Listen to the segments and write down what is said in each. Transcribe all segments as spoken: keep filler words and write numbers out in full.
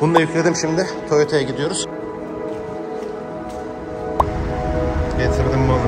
Bunu da yükledim şimdi. Toyota'ya gidiyoruz. Getirdim malı.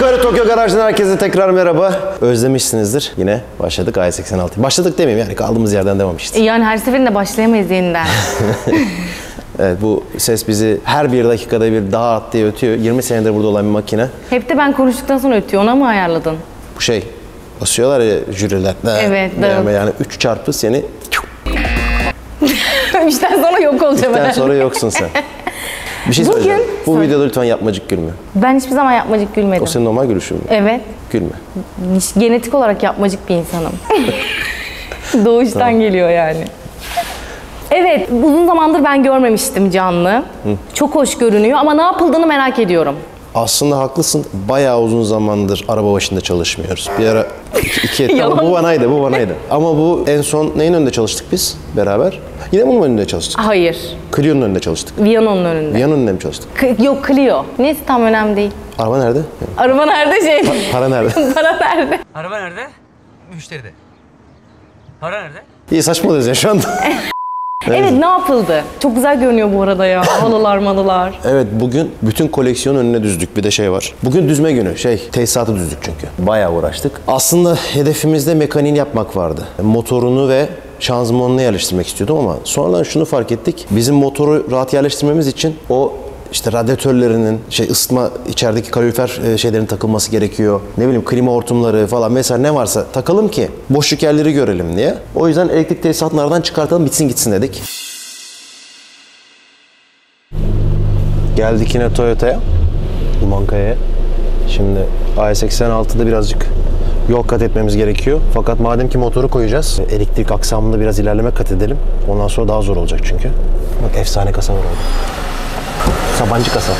Yukarı Tokyo Garaj'dan herkese tekrar merhaba. Özlemişsinizdir. Yine başladık A E seksen altı. Başladık demeyeyim yani, kaldığımız yerden devam işte. Yani her seferinde başlayamayız yeniden. Evet, bu ses bizi her bir dakikada bir daha at diye ötüyor. yirmi senedir burada olan bir makine. Hep de ben konuştuktan sonra ötüyor. Ona mı ayarladın? Bu şey basıyorlar ya jüriler. Evet. Yani, yani üç çarpı seni. Üçten sonra yok olacağım. Üçten sonra yoksun sen. Bir şey söyleyeceğim. Bu söyle. Videoda lütfen yapmacık gülme. Ben hiçbir zaman yapmacık gülmedim. O senin normal gülüşün mü? Evet. Gülme. Genetik olarak yapmacık bir insanım. Doğuştan tamam. Geliyor yani. Evet, uzun zamandır ben görmemiştim canlı. Hı. Çok hoş görünüyor ama ne yapıldığını merak ediyorum. Aslında haklısın. Bayağı uzun zamandır araba başında çalışmıyoruz. Bir ara iki, iki etti ama bu banaydı, bu banaydı. Ama bu en son neyin önünde çalıştık biz beraber? Yine bunun önünde çalıştık. Hayır. Clio'nun önünde çalıştık. Viano'nun önünde. Viano'nun önünde mi çalıştık? K Yok Clio. Neyse tam önemli değil. Araba nerede? Araba nerede şey? Pa para nerede? Para nerede? Araba nerede? Müşteride. Para nerede? İyi saçmalıyoruz ya şu anda. Evet, evet, ne yapıldı? Çok güzel görünüyor bu arada ya. Halılar malılar. Evet, bugün bütün koleksiyonun önüne düzdük. Bir de şey var. Bugün düzme günü. Şey, tesisatı düzdük çünkü. Bayağı uğraştık. Aslında hedefimizde mekaniğini yapmak vardı. Motorunu ve şanzımanını yerleştirmek istiyordum ama sonradan şunu fark ettik. Bizim motoru rahat yerleştirmemiz için o İşte radyatörlerinin, şey ısıtma, içerideki kalorifer şeylerin takılması gerekiyor. Ne bileyim klima hortumları falan mesela ne varsa takalım ki boşluk yerleri görelim diye. O yüzden elektrik tesisatını aradan çıkartalım, bitsin gitsin dedik. Geldik yine Toyota'ya, Dumankaya'ya. Şimdi A E seksen altıda birazcık yol kat etmemiz gerekiyor. Fakat madem ki motoru koyacağız, elektrik aksamında biraz ilerleme kat edelim. Ondan sonra daha zor olacak çünkü. Bak efsane kasa var orada. Sabancı kasa.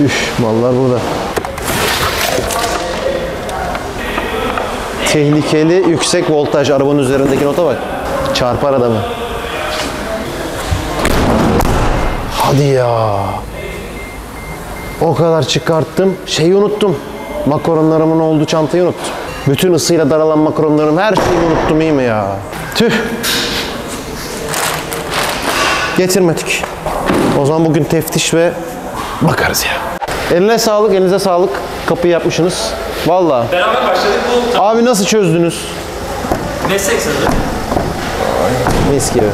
Üf, mallar burada. Tehlikeli yüksek voltaj. Arabanın üzerindeki nota bak. Çarpar adamı. Hadi ya. O kadar çıkarttım. Şeyi unuttum. Makaronlarımın olduğu çantayı unuttum. Bütün ısıyla daralan makaronlarım, her şeyi unuttum, iyi mi ya? Tüh. Getirmedik. O zaman bugün teftiş ve bakarız ya. Eline sağlık, elinize sağlık. Kapıyı yapmışsınız. Vallahi. Beraber başladık bu. Abi nasıl çözdünüz? Meslek sanırım. Mis gibi.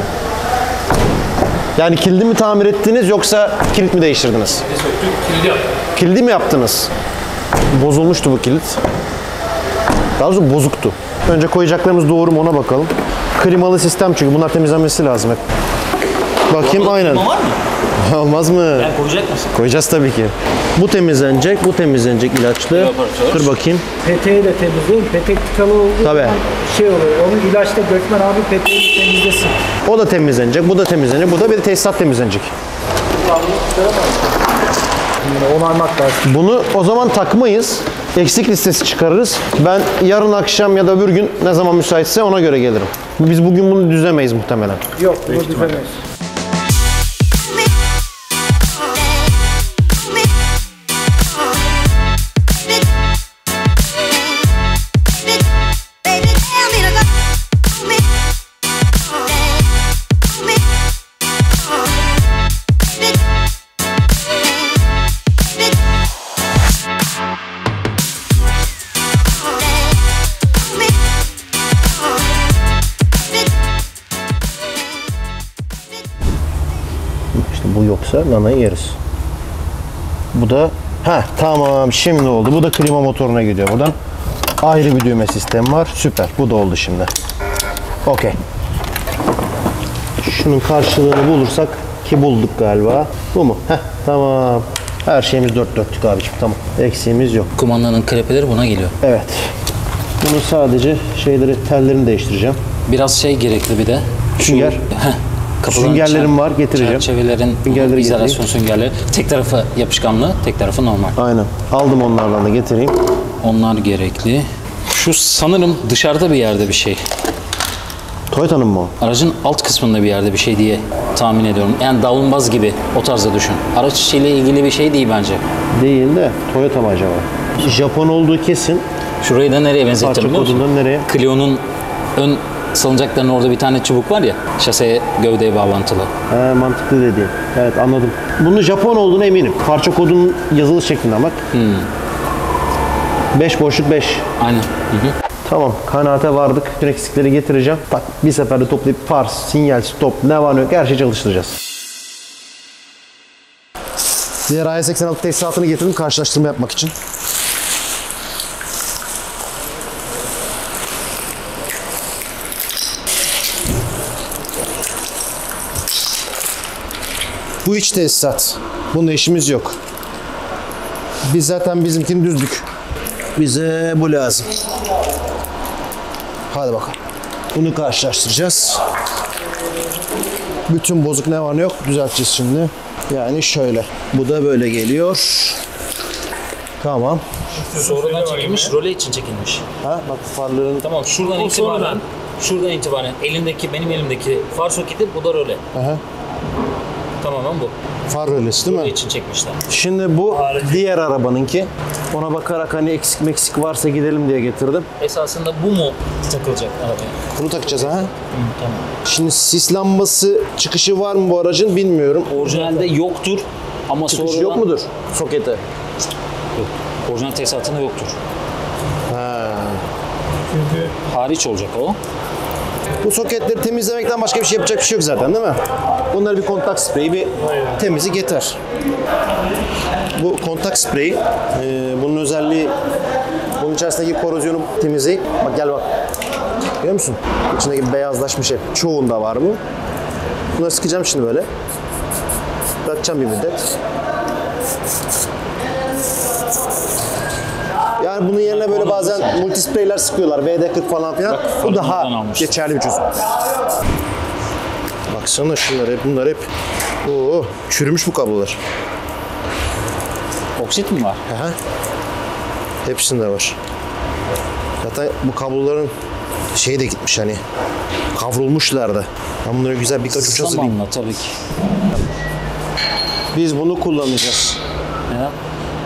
Yani kilidi mi tamir ettiniz yoksa kilit mi değiştirdiniz? Ne söktük? Kilidi yaptık. Kilidi mi yaptınız? Bozulmuştu bu kilit. Daha doğrusu bozuktu. Önce koyacaklarımız doğru mu ona bakalım. Klimalı sistem çünkü bunlar temizlenmesi lazım hep. Bakayım aynen. Var mı? Olmaz mı? Yani koyacak mısın? Koyacağız tabii ki. Bu temizlenecek, bu temizlenecek ilaçlı. Yaparız. Dur bakayım. Peteği de temizleyin. Petek tıkalı olduğu tabii. Şey oluyor. Onu ilaçla Gökmen abi peteği temizlesin. O da temizlenecek, bu da temizlenecek, bu da bir tesisat temizlenecek. Onarmak lazım. Bunu o zaman takmayız. Eksik listesi çıkarırız. Ben yarın akşam ya da öbür gün ne zaman müsaitse ona göre gelirim. Biz bugün bunu düzlemeyiz muhtemelen. Yok, bunu düzlemeyiz. Yoksa nanayı yeriz. Bu da ha tamam, şimdi oldu. Bu da klima motoruna gidiyor. Buradan ayrı bir düğme sistemi var. Süper. Bu da oldu şimdi. Okey. Şunun karşılığını bulursak ki bulduk galiba. Bu mu? Heh, tamam. Her şeyimiz dört dörtlük abiciğim. Tamam. Eksiğimiz yok. Kumandanın krepeleri buna geliyor. Evet. Bunu sadece şeyleri, tellerini değiştireceğim. Biraz şey gerekli bir de. Sünger. Heh. Süngerlerim var, getireceğim. Çerçevelerin, süngerleri izolasyon süngerleri. Tek tarafı yapışkanlı, tek tarafı normal. Aynen. Aldım onlardan da, getireyim. Onlar gerekli. Şu sanırım dışarıda bir yerde bir şey. Toyota'nın mı o? Aracın alt kısmında bir yerde bir şey diye tahmin ediyorum. Yani davlumbaz gibi, o tarzda düşün. Araç içiyle ilgili bir şey değil bence. Değil de Toyota mı acaba? Japon olduğu kesin. Şurayı da nereye benzettim biliyor musun? Nereye? Clio'nun ön salıncakların orada bir tane çubuk var ya, şaseye, gövdeye bağlantılı. He, mantıklı dediğim. Evet, anladım. Bunun Japon olduğuna eminim. Parça kodunun yazılış şeklinden bak. Hmm. beş boşluk beş. Aynen. Hı hı. Tamam, kanaate vardık. Bütün eksikleri getireceğim. Bak, bir seferde toplayıp far, sinyal, stop, ne var ne yok her şeyi çalıştıracağız. Diğer A E seksen altı tesisatını getirdim karşılaştırma yapmak için. Bu iç tesisat. Bununla işimiz yok. Biz zaten bizimkini düzdük. Bize bu lazım. Hadi bakalım. Bunu karşılaştıracağız. Bütün bozuk ne var ne yok düzelteceğiz şimdi. Yani şöyle. Bu da böyle geliyor. Tamam. Sonradan çekilmiş, role için çekilmiş. Ha bak farların. Tamam, şuradan o itibaren, sonradan. şuradan itibaren elindeki, benim elimdeki far soketi, bu da role. Aha. Tamamen bu. Far rölesi değil mi? İçin çekmişler. Şimdi bu Harika. diğer arabanınki. Ona bakarak hani eksik meksik varsa gidelim diye getirdim. Esasında bu mu takılacak arabaya? Bunu takacağız ha? Hı, tamam. Şimdi sis lambası çıkışı var mı bu aracın bilmiyorum. Orijinalde yoktur ama çıkışı sonradan... yok mudur sokete? Yok. Orijinal tesisatında yoktur. Ha. Çünkü hariç olacak o. Bu soketleri temizlemekten başka bir şey yapacak bir şey yok zaten değil mi? Bunları bir kontak spreyi, bir temizlik yeter. Bu kontak spreyi, e, bunun özelliği, bunun içerisindeki korozyonu temizleyip, bak gel bak, görüyor musun? İçindeki beyazlaşmış şey, çoğunda var bu. Bunları sıkacağım şimdi böyle. Bırakacağım bir müddet. Yani bunun yerine böyle bazen multispreyler sıkıyorlar, V D kırk falan filan. Bak, bu daha geçerli bir çözüm. Baksana şunlar hep, bunlar hep. Oo, çürümüş bu kablolar. Oksit mi var? Aha. Hepsinde var. Zaten bu kabloların şeyi de gitmiş hani. Kavrulmuşlar da. Ben bunları güzel birkaç uç hazırlayayım. Zamanla tabii ki. Biz bunu kullanacağız. Neden?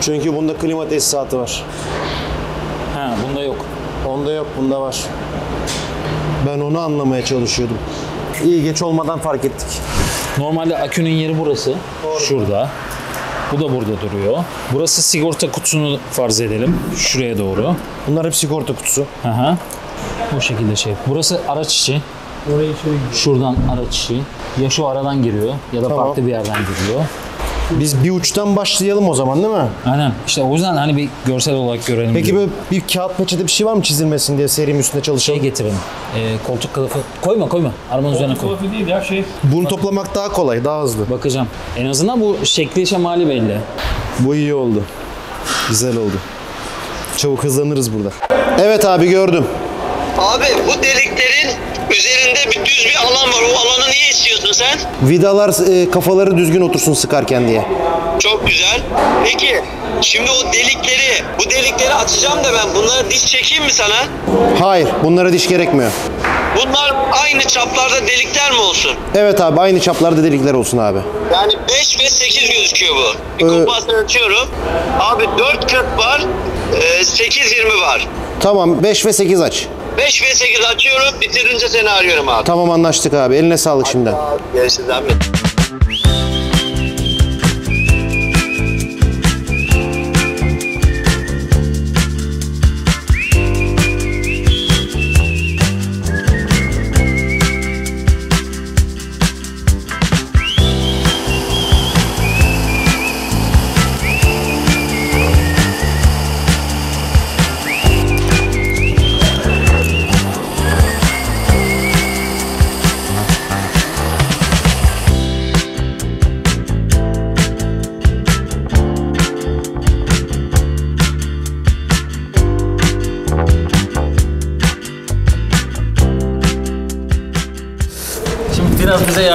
Çünkü bunda klima tesisatı var. Ha, bunda yok. Onda yok, bunda var. Ben onu anlamaya çalışıyordum. İyi geç olmadan fark ettik. Normalde akünün yeri burası. Doğru. Şurada. Bu da burada duruyor. Burası sigorta kutusunu farz edelim. Şuraya doğru. Bunlar hep sigorta kutusu. Aha. Bu şekilde şey. Burası araç içi. Orayı Şuradan araç içi. Ya şu aradan giriyor ya da tamam. farklı bir yerden giriyor. Biz bir uçtan başlayalım o zaman değil mi? Aynen. İşte o yüzden hani bir görsel olarak görelim. Peki diyorum. Böyle bir kağıt peçete bir şey var mı çizilmesin diye serinin üstüne çalışalım? Şey getirelim. Ee, koltuk kılıfı. Koyma koyma. Arabanın üzerine koy. Koltuk kılıfı değil ya şey. Bunu Bak. toplamak daha kolay, daha hızlı. Bakacağım. En azından bu şekli şemali belli. Bu iyi oldu. Güzel oldu. Çabuk hızlanırız burada. Evet abi, gördüm. Abi bu deliklerin üzerinde bir düz bir alan var. O alanı niye istiyorsun sen? Vidalar e, kafaları düzgün otursun sıkarken diye. Çok güzel. Peki şimdi o delikleri, bu delikleri açacağım da ben bunlara diş çekeyim mi sana? Hayır, bunlara diş gerekmiyor. Bunlar aynı çaplarda delikler mi olsun? Evet abi, aynı çaplarda delikler olsun abi. Yani beş ve sekiz gözüküyor bu. Bir ee... kompasla açıyorum. Abi dört kırk var, sekiz yirmi var. Tamam, beş ve sekiz aç. beş ve sekiz açıyorum, bitirince seni arıyorum abi. Tamam, anlaştık abi. Eline sağlık Hadi şimdiden. Abi, görüşürüz abi.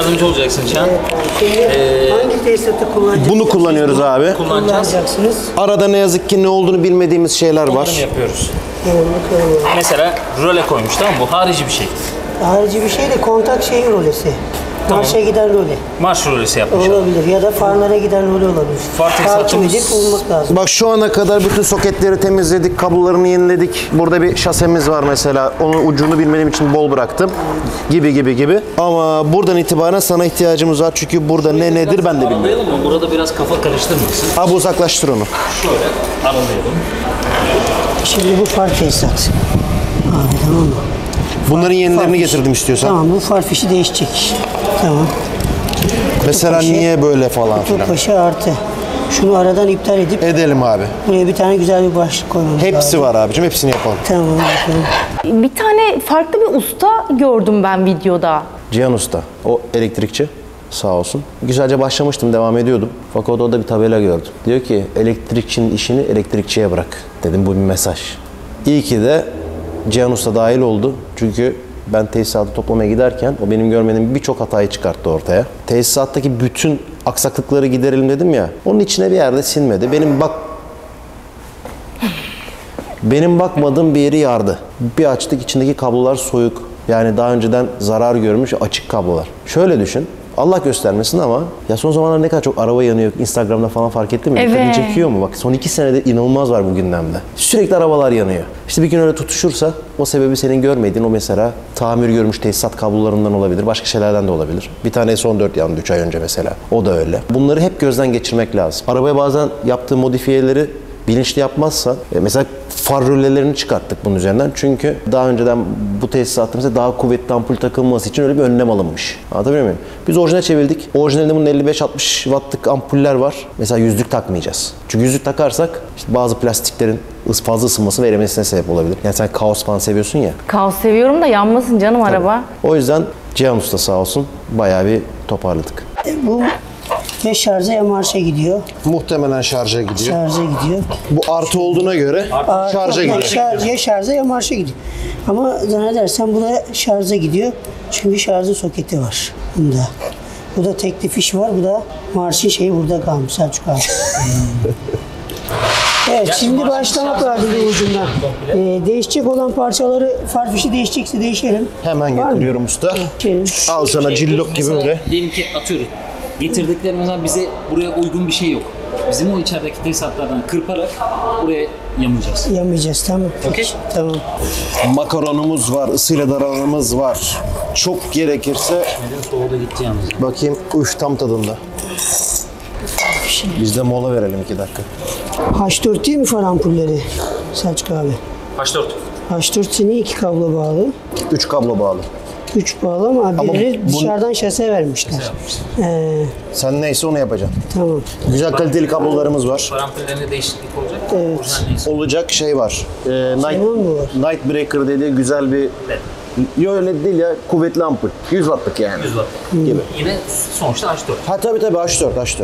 yardımcı olacaksın Cihan. Ee, Hangi tesisatı kullanacaksınız? Bunu kullanıyoruz abi. Kullanacaksınız. Arada ne yazık ki ne olduğunu bilmediğimiz şeyler var. Onları yapıyoruz. Mesela röle koymuş, tamam mı? Bu harici bir şey. Harici bir şey de kontak şeyi rolesi. Marşa tamam. giden role. Marş rolesi yapmış. Olabilir ya da farlara giden role olabilir. Far tesisatımız. Bak şu ana kadar bütün soketleri temizledik, kablolarını yeniledik. Burada bir şasemiz var mesela. Onun ucunu bilmediğim için bol bıraktım. Gibi gibi gibi. Ama buradan itibaren sana ihtiyacımız var. Çünkü burada ne nedir ben de bilmiyorum. Mı? Burada biraz kafa karıştırmışsın. Abi uzaklaştır onu. Şöyle aralayalım. Şimdi bu far tesisat. Abi tamam mı? Bunların yenilerini getirdim istiyorsan. Tamam, bu far fişi değişecek. Tamam. Mesela kutu niye başı, böyle falan filan. Kutu başı artı. Şunu aradan iptal edip. Edelim abi. Buraya bir tane güzel bir başlık koyalım. Hepsi abi. Var abicim, hepsini yapalım. Tamam. Bakalım. Bir tane farklı bir usta gördüm ben videoda. Cihan Usta, o elektrikçi. Sağ olsun. Güzelce başlamıştım, devam ediyordum. Fakat orada bir tabela gördüm. Diyor ki, elektrikçinin işini elektrikçiye bırak. Dedim, bu bir mesaj. İyi ki de Cihan Usta dahil oldu. Çünkü ben tesisatı toplamaya giderken o benim görmediğim birçok hatayı çıkarttı ortaya. Tesisattaki bütün aksaklıkları giderelim dedim ya. Onun içine bir yerde sinmedi. Benim bak benim bakmadığım bir yeri yardı. Bir açtık, içindeki kablolar soyuk. Yani daha önceden zarar görmüş açık kablolar. Şöyle düşün. Allah göstermesin ama ya son zamanlar ne kadar çok araba yanıyor. Instagram'da falan fark ettin mi? Evet. Kadın çekiyor mu? Bak son iki senede inanılmaz var bu gündemde. Sürekli arabalar yanıyor. İşte bir gün öyle tutuşursa o sebebi senin görmediğin o mesela tamir görmüş tesisat kablolarından olabilir. Başka şeylerden de olabilir. Bir tane S on dört yandı üç ay önce mesela. O da öyle. Bunları hep gözden geçirmek lazım. Arabaya bazen yaptığı modifiyeleri bilinçli yapmazsan, mesela far rölelerini çıkarttık bunun üzerinden. Çünkü daha önceden bu tesisatımıza daha kuvvetli ampul takılması için öyle bir önlem alınmış. Anlatabiliyor muyum? Biz orijinal çevirdik. Orijinalinde bunun elli beş altmış wattlık ampuller var. Mesela yüzlük takmayacağız. Çünkü yüzlük takarsak işte bazı plastiklerin fazla ısınması ve eremesine sebep olabilir. Yani sen kaos falan seviyorsun ya. Kaos seviyorum da yanmasın canım tabii. Araba. O yüzden Cihan Usta sağ olsun bayağı bir toparladık. E bu... Ya şarja ya marşa gidiyor. Muhtemelen şarja gidiyor. Şarja gidiyor. Bu artı olduğuna göre artı, şarja gidiyor. Şarj, ya şarja ya marşa gidiyor. Ama zannedersen bu da şarja gidiyor. Çünkü şarjın soketi var bunda. Bu da tek difiş var. Bu da marşın şeyi burada kalmış. Selçuk abi. Evet, ya şimdi başlamak lazım bu ucundan. Ee, değişecek olan parçaları, far fişi değişecekse değişelim. Hemen var getiriyorum mi? Usta. Geçelim. Al sana şey, cillok gibi böyle. Diyelim ki atıyorum. Getirdiklerimizden bize buraya uygun bir şey yok. Bizim o içerideki tesisatlardan kırparak buraya yamayacağız. Yamayacağız, tamam. Okay. Tamam. Makaronumuz var, ısıyla daranımız var. Çok gerekirse... Soğuğu da gitti yalnız. Bakayım, üf tam tadında. Biz de mola verelim iki dakika. H dört değil mi far ampulleri Selçuk abi? H dört. H dört niye iki kablo bağlı? Üç kablo bağlı. Üç bağlı ama biri bunu... dışarıdan şase vermişler. Ee... Sen neyse onu yapacaksın. Tamam. Güzel kaliteli kablolarımız var. Parampillerinde değişiklik olacak. Evet. Olacak şey var. Ee, Night... Nightbreaker dediği güzel bir... Evet. Yok öyle değil ya, kuvvetli ampul. yüz wattlık yani. yüz wattlık. Hmm. Gibi. Yine sonuçta H dört. Ha tabii tabii H dört.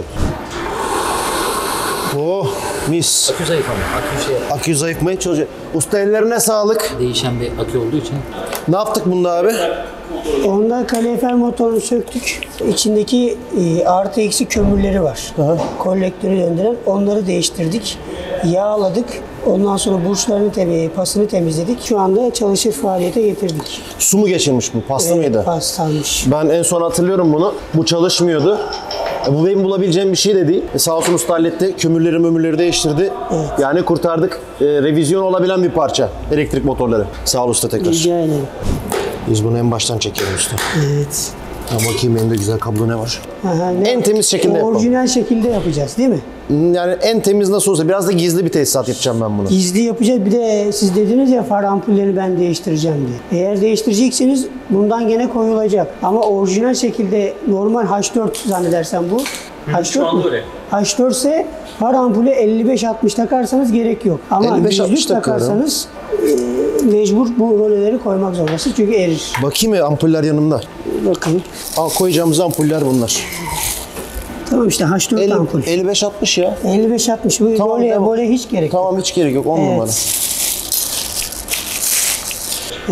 Oh mis. Akü zayıflamıyor. Akü şey yapalım. Akü zayıflamaya çalışıyor. Usta ellerine sağlık. Değişen bir akü olduğu için. Ne yaptık bunda abi? Onda kalorifer motorunu söktük. İçindeki e, artı eksi kömürleri var. Aha. Kolektörü döndüren. Onları değiştirdik. Yağladık. Ondan sonra burçlarını, tabii pasını temizledik. Şu anda çalışır faaliyete getirdik. Su mu geçirmiş bu? Paslı evet, mıydı? Paslanmış. Ben en son hatırlıyorum bunu. Bu çalışmıyordu. E, bu benim bulabileceğim bir şey de değil. E, sağ olsun usta halletti. Kömürleri mömürleri değiştirdi. Evet. Yani kurtardık. E, revizyon olabilen bir parça. Elektrik motorları. Sağ ol usta tekrar. Rica ederim. Biz bunu en baştan çekelim usta. Evet. Ya bakayım benim de güzel kablo ne var? Aha, ne? En temiz şekilde yapalım. Orijinal şekilde yapacağız değil mi? Yani en temiz nasıl olsa. Biraz da gizli bir tesisat yapacağım ben bunu. Gizli yapacağız. Bir de siz dediniz ya far ampulleri ben değiştireceğim diye. Eğer değiştirecekseniz bundan gene koyulacak. Ama orijinal şekilde normal H dört zannedersen bu. H dört, H dört ise far ampulü elli beş altmış takarsanız gerek yok. Ama yüzlük takarsanız e, mecbur bu roleleri koymak zorundasınız çünkü erir. Bakayım ya ampuller yanımda. Bakın. Al koyacağımız ampuller bunlar. Tamam işte H dört elli, ampul. elli beş altmış ya. elli beş altmış bu tamam, roleye, tamam. Roleye hiç gerek yok. Tamam hiç gerek yok on evet. Numara.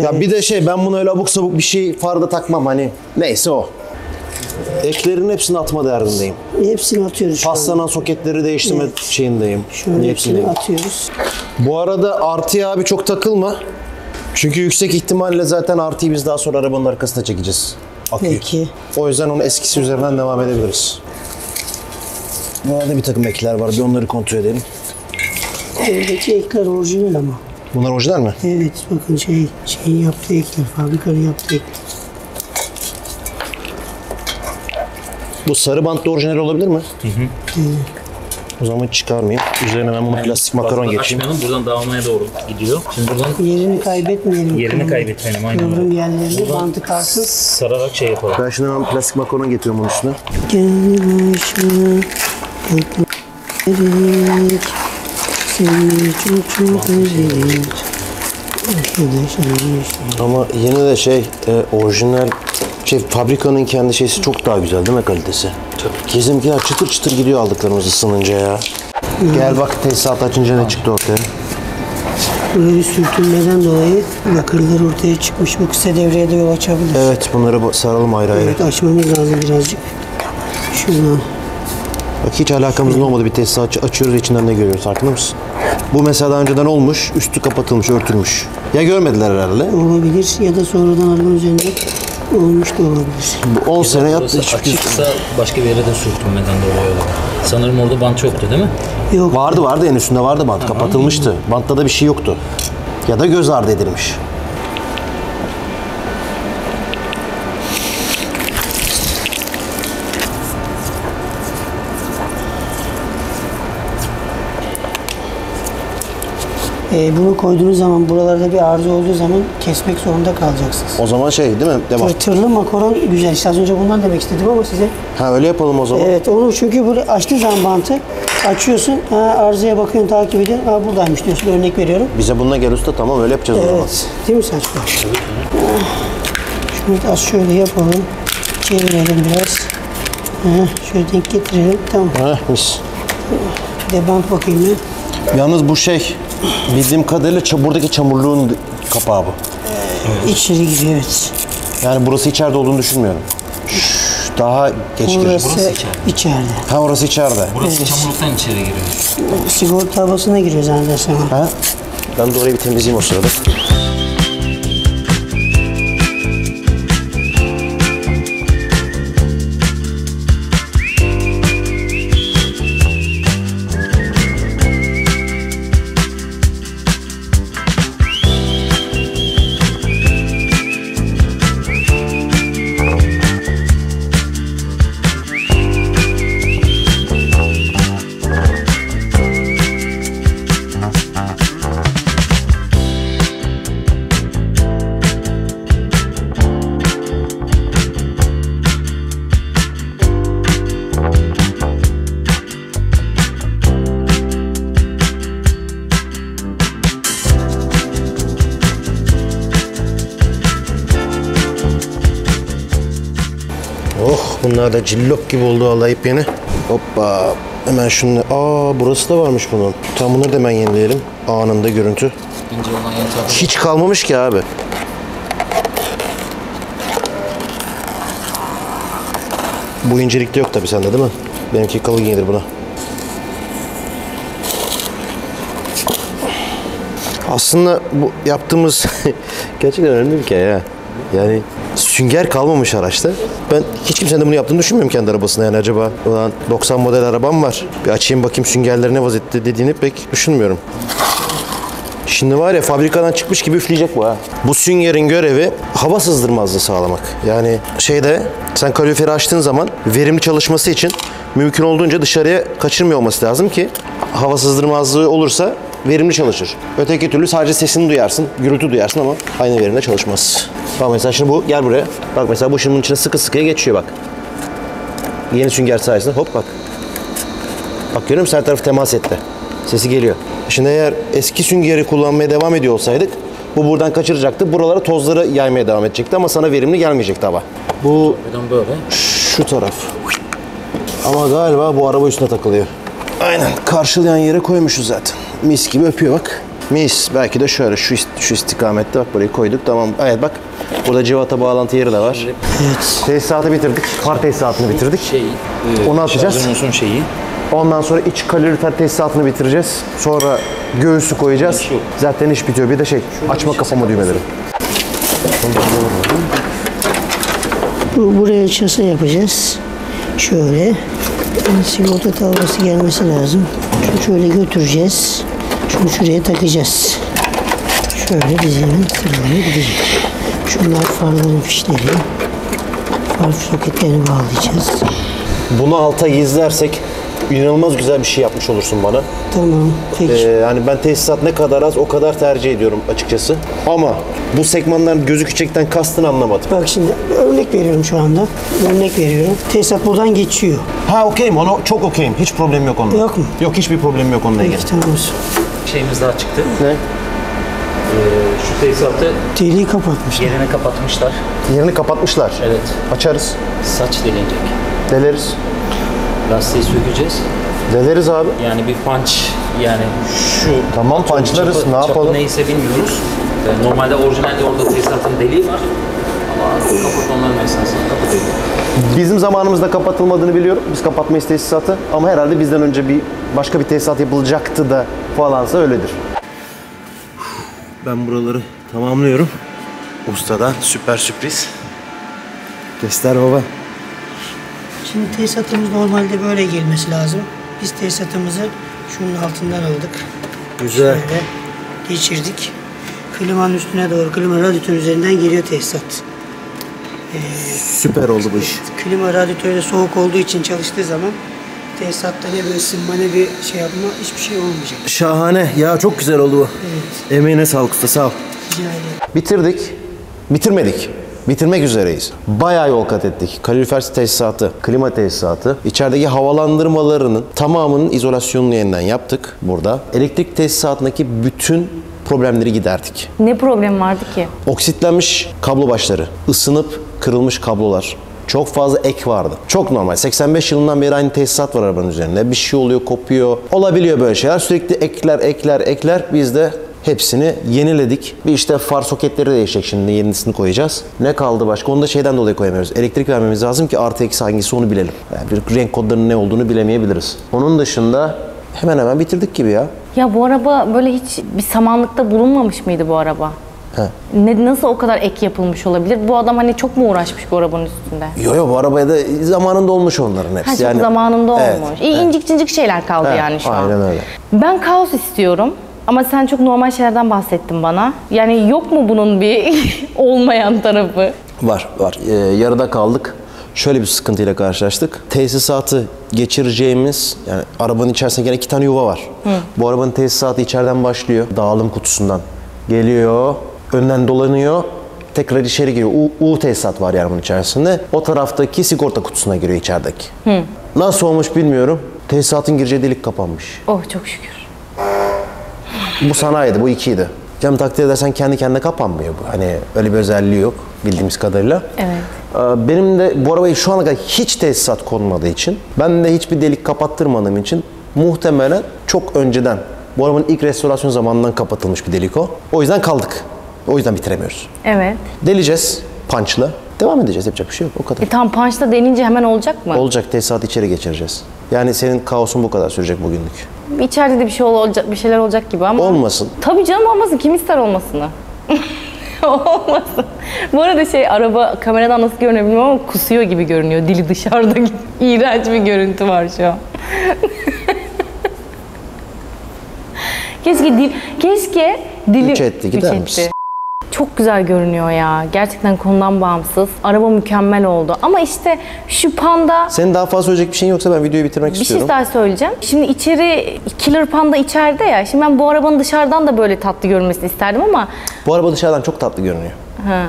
Ya evet. Bir de şey ben bunu öyle abuk sabuk bir şey farda takmam hani neyse o. eklerin hepsini atma derdindeyim. Hepsini atıyoruz. Paslanan soketleri değiştirme evet. şeyindeyim. Şöyle hepsini atıyoruz. Bu arada artıya abi çok takılma. Çünkü yüksek ihtimalle zaten artıyı biz daha sonra arabanın arkasına çekeceğiz. Akıyı. Peki. O yüzden onun eskisi üzerinden devam edebiliriz. Burada bir takım ekler var. Bir onları kontrol edelim. Evdeki ekler orijinal ama. Bunlar orijinal mi? Evet. Bakın şey, şeyin yaptığı ekler, fabrikanın yaptığı ekler. Bu sarı bant da orijinal olabilir mi? Hı hı. Evet. O zaman çıkarmayayım. Üzerine ben bunu yani plastik makaron geçeyim. Buradan dağılmaya doğru gidiyor. Şimdi buradan yerini kaybetmeyelim. Yerini kaybetmeyelim aynen. Kıvrım yerlerini bandı kalsın. Sararak şey yapalım. Ben şimdi hemen plastik makaron getiriyorum onun üstüne. Gel başıma ekmek. Seni çok çok özledim. Ama yine de şey e, orijinal şey fabrikanın kendi şeysi çok daha güzel değil mi kalitesi? Bizimkiler çıtır çıtır gidiyor aldıklarımız ısınınca ya. Hmm. Gel bak tesisat açınca ne çıktı ortaya. Böyle sürtünmeden dolayı bakırlar ortaya çıkmış. Bu kısa devreye de yol açabilir. Evet bunları saralım ayrı ayrı. Evet açmamız lazım birazcık. Şunu. Bak hiç alakamızın olmadı bir tesisat açıyoruz içinden ne görüyoruz farkında mısın? Bu mesela daha önceden olmuş üstü kapatılmış örtülmüş. Ya görmediler herhalde. Olabilir ya da sonradan arabanın üzerinde. Olmuş da olabilir. on sene yaptı hiç açıksa başka bir yere de sürtünmeden dolayı olabilir. Sanırım orada bant yoktu değil mi? Yok. Vardı vardı en üstünde vardı bant. Ha, kapatılmıştı. Anladım. Bantta da bir şey yoktu. Ya da göz ardı edilmiş. Ee, bunu koyduğunuz zaman, buralarda bir arıza olduğu zaman kesmek zorunda kalacaksınız. O zaman şey değil mi? Devam. Tırlı makaron güzel. İşte az önce bundan demek istedim ama size. Ha öyle yapalım o zaman. Evet onu çünkü böyle açtığın zaman bantı açıyorsun, ha, arızaya bakıyorsun, takip ediyorsun, ha buradaymış diyorsun örnek veriyorum. Bize bununla gel usta tamam öyle yapacağız evet. o zaman. Evet. Değil mi Selçuk? Evet. Şimdi az şöyle yapalım, çevirelim biraz. Ha, şöyle denk getirelim, tamam. Ha mis. Bir de bant bakayım ben. Yalnız bu şey, bildiğim kadarıyla buradaki çamurluğun kapağı bu. Evet. İçeri giriyor evet. Yani burası içeride olduğunu düşünmüyorum. Şşş, daha geç giriyor. Burası, burası içeride. Ha orası içeride. Burası evet. çamurluktan içeri giriyor. Sigorta havasına giriyor zannedersem. Ha? Ben de orayı bir temizleyeyim o sırada. Bunlar da cillop gibi oldu vallahi yepyeni. Hoppa. Hemen şunu... Aa burası da varmış bunun. Tam bunları da hemen yenileyelim. Anında görüntü. Hiç kalmamış ki abi. Bu incelikte yok tabii sende değil mi? Benimki kalın gelir buna. Aslında bu yaptığımız gerçekten önemli bir şey ya. Yani sünger kalmamış araçta. Ben hiç kimsenin de bunu yaptığını düşünmüyorum kendi arabasına. Yani acaba ulan doksan model arabam var. Bir açayım bakayım süngerleri ne vaziyette dediğini pek düşünmüyorum. Şimdi var ya fabrikadan çıkmış gibi üfleyecek bu ha. Bu süngerin görevi hava sızdırmazlığı sağlamak. Yani şeyde sen kaloriferi açtığın zaman verimli çalışması için mümkün olduğunca dışarıya kaçırmıyor olması lazım ki hava sızdırmazlığı olursa verimli çalışır. Öteki türlü sadece sesini duyarsın, gürültü duyarsın ama aynı verimde çalışmaz. Bak mesela şimdi bu, gel buraya. Bak mesela bu şimdi bunun içine sıkı sıkıya geçiyor bak. Yeni sünger sayesinde hop bak. Bak görüyor musun her tarafı temas etti. Sesi geliyor. Şimdi eğer eski süngeri kullanmaya devam ediyor olsaydık bu buradan kaçıracaktı. Buralara tozları yaymaya devam edecekti ama sana verimli gelmeyecekti hava. Bu böyle. Şu taraf. Ama galiba bu araba üstüne takılıyor. Aynen karşılayan yere koymuşuz zaten. Mis gibi öpüyor bak. Mis. Belki de şöyle şu, şu istikamette bak burayı koyduk. Tamam. Evet bak. Burada civata bağlantı yeri de var. Evet. Tesisatı bitirdik. Far tesisatını bitirdik. Şey, e, onu atacağız. Şeyi. Ondan sonra iç kalorifer tesisatını bitireceğiz. Sonra göğüsü koyacağız. Hiç zaten iş bitiyor. Bir de şey şurada açma kafama düğmeleri. Buraya çasa yapacağız. Şöyle. Sigorta tavlası gelmesi lazım. Şunu şöyle götüreceğiz. Şunu şuraya takacağız. Şöyle dizinin sırayla gidecek. Şunlar farların fişleri. Far soketlerini bağlayacağız. Bunu alta gizlersek inanılmaz güzel bir şey yapmış olursun bana. Tamam. Peki. Ee, hani ben tesisat ne kadar az o kadar tercih ediyorum açıkçası. Ama bu sekmanların gözükecekten kastını anlamadım. Bak şimdi örnek veriyorum şu anda. Örnek veriyorum. Tesisat buradan geçiyor. Ha okeyim. Ona çok okeyim. Hiç problem yok onunla. Yok mu? Yok, hiçbir problem yok onunla ilgili. Peki tamam. Şeyimiz daha çıktı. Ne? Şu tesisatı deliği kapatmışlar. Yerini kapatmışlar. Yerini kapatmışlar. Evet. Açarız. Saç delinecek. Deleriz. Lastiği sökeceğiz. Deleriz abi. Yani bir punch, yani şu. Tamam, punchlarız. Çapı, ne yapalım? Neyse bilmiyoruz. Yani normalde orijinalde orada tesisatın deliği var. Ama kapatonların esasını kapatıyorlar. Bizim zamanımızda kapatılmadığını biliyorum. Biz kapatmayız tesisatı. Ama herhalde bizden önce bir başka bir tesisat yapılacaktı da falansa öyledir. Ben buraları tamamlıyorum. Ustadan süper sürpriz. Göster baba. Şimdi tesisatımız normalde böyle gelmesi lazım. Biz tesisatımızı şunun altından aldık. Güzel. Şöyle geçirdik. Klimanın üstüne doğru, klima radyatörün üzerinden geliyor tesisat. Ee, Süper oldu bu iş. Klima radyatörü de soğuk olduğu için çalıştığı zaman tesisatta ne bir ısınma ne bir şey yapma, hiçbir şey olmayacak. Şahane. Ya çok güzel oldu bu. Evet. Emeğine sağlık usta, sağ ol. Rica ederim. Bitirdik. Bitirmedik. Bitirmek üzereyiz. Bayağı yol kat ettik. Kalorifer tesisatı, klima tesisatı, içerideki havalandırmalarının tamamının izolasyonunu yeniden yaptık burada. Elektrik tesisatındaki bütün problemleri giderdik. Ne problem vardı ki? Oksitlenmiş kablo başları, ısınıp kırılmış kablolar. Çok fazla ek vardı. Çok normal. seksen beş yılından beri aynı tesisat var arabanın üzerinde. Bir şey oluyor, kopuyor. Olabiliyor böyle şeyler. Sürekli ekler, ekler, ekler. Biz de hepsini yeniledik. Bir işte far soketleri değişecek şimdi. Yenisini koyacağız. Ne kaldı başka? Onu da şeyden dolayı koyamıyoruz. Elektrik vermemiz lazım ki artı eksi hangisi onu bilelim. Yani bir renk kodlarının ne olduğunu bilemeyebiliriz. Onun dışında hemen hemen bitirdik gibi ya. Ya bu araba böyle hiç bir samanlıkta bulunmamış mıydı bu araba? Ne, nasıl o kadar ek yapılmış olabilir? Bu adam hani çok mu uğraşmış bu arabanın üstünde? Yok yok, bu arabaya da zamanında olmuş onların hepsi. Her yani, zamanında evet, olmuş. Evet. İncik cincik şeyler kaldı evet, yani şu aynen an. Öyle. Ben kaos istiyorum. Ama sen çok normal şeylerden bahsettin bana. Yani yok mu bunun bir olmayan tarafı? Var var. Ee, yarıda kaldık. Şöyle bir sıkıntıyla karşılaştık. Tesisatı geçireceğimiz, yani arabanın içerisinde gene iki tane yuva var. Hı. Bu arabanın tesisatı içeriden başlıyor. Dağılım kutusundan geliyor. Önden dolanıyor, tekrar içeri giriyor. U, U tesisat var yani bunun içerisinde. O taraftaki sigorta kutusuna giriyor içerideki. Hı. Nasıl olmuş bilmiyorum. Tesisatın gireceği delik kapanmış. Oh çok şükür. Bu sanayiydi, bu ikiydi. Cam takdir edersen kendi kendine kapanmıyor bu. Hani öyle bir özelliği yok bildiğimiz kadarıyla. Evet. Benim de bu arabaya şu ana kadar hiç tesisat konmadığı için, ben de hiçbir delik kapattırmadığım için muhtemelen çok önceden, bu arabanın ilk restorasyon zamanından kapatılmış bir delik o. O yüzden kaldık. O yüzden bitiremiyoruz. Evet. Deleceğiz punch'la. Devam edeceğiz. Yapacak bir şey yok. O kadar. E tam punch'la denince hemen olacak mı? Olacak. Tesisatı içeri geçireceğiz. Yani senin kaosun bu kadar sürecek bugünlük. İçeride de bir şey olacak, bir şeyler olacak gibi ama. Olmasın. Tabii canım olmasın. Kim ister olmasını? Olmasın. Bu arada şey, araba kameradan nasıl görünüyor bilmiyorum ama kusuyor gibi görünüyor. Dili dışarıda gibi. İğrenç bir görüntü var şu an. Keşke dil... Keşke dili... Üç etti. Gider misin? Çok güzel görünüyor ya. Gerçekten konudan bağımsız. Araba mükemmel oldu. Ama işte şu Panda... Senin daha fazla söyleyecek bir şeyin yoksa ben videoyu bitirmek bir istiyorum. Bir şey daha söyleyeceğim. Şimdi içeri... Killer Panda içeride ya. Şimdi ben bu arabanın dışarıdan da böyle tatlı görünmesini isterdim ama... Bu araba dışarıdan çok tatlı görünüyor. Ha.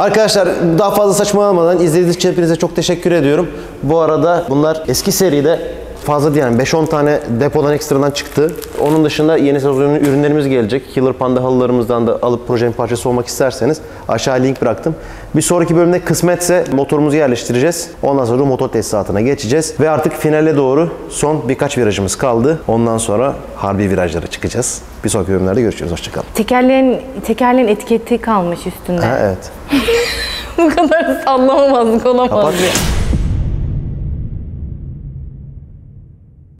Arkadaşlar daha fazla saçmalamadan izlediğiniz için hepinize çok teşekkür ediyorum. Bu arada bunlar eski seride fazla değil yani, beş on tane depodan ekstradan çıktı. Onun dışında yeni sezon ürünlerimiz gelecek. Killer Panda halılarımızdan da alıp projenin parçası olmak isterseniz aşağıya link bıraktım. Bir sonraki bölümde kısmetse motorumuzu yerleştireceğiz. Ondan sonra motor tesisatına geçeceğiz ve artık finale doğru son birkaç virajımız kaldı. Ondan sonra harbi virajlara çıkacağız. Bir sonraki bölümlerde görüşürüz. Hoşçakalın. Tekerleğin, tekerleğin etiketi kalmış üstünde. Ha, evet. Bu kadar sallamamazlık olamaz. Kapat.